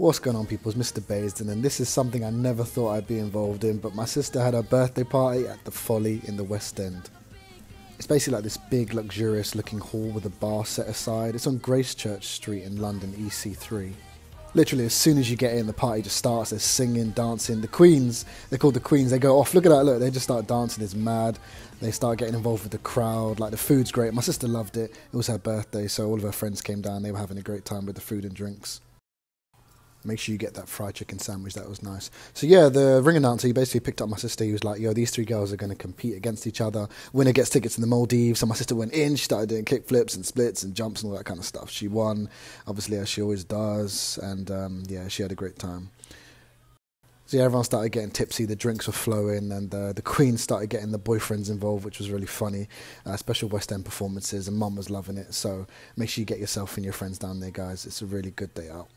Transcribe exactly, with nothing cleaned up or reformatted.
What's going on, people? It's Mister Baysden, and this is something I never thought I'd be involved in, but my sister had her birthday party at the Folly in the West End. It's basically like this big, luxurious looking hall with a bar set aside. It's on Grace Church Street in London, E C three. Literally, as soon as you get in, the party just starts. They're singing, dancing. The Queens, they're called the Queens, they go off. Look at that, look, they just start dancing, it's mad. They start getting involved with the crowd. Like, the food's great. My sister loved it. It was her birthday, so all of her friends came down. They were having a great time with the food and drinks. Make sure you get that fried chicken sandwich, that was nice. So yeah, the ring announcer, he basically picked up my sister. He was like, yo, these three girls are going to compete against each other. Winner gets tickets to the Maldives. So my sister went in, she started doing kickflips and splits and jumps and all that kind of stuff. She won, obviously, as she always does, and um, yeah, she had a great time. So yeah, everyone started getting tipsy, the drinks were flowing, and uh, the Queen started getting the boyfriends involved, which was really funny. Uh, special West End performances, and Mum was loving it. So make sure you get yourself and your friends down there, guys. It's a really good day out.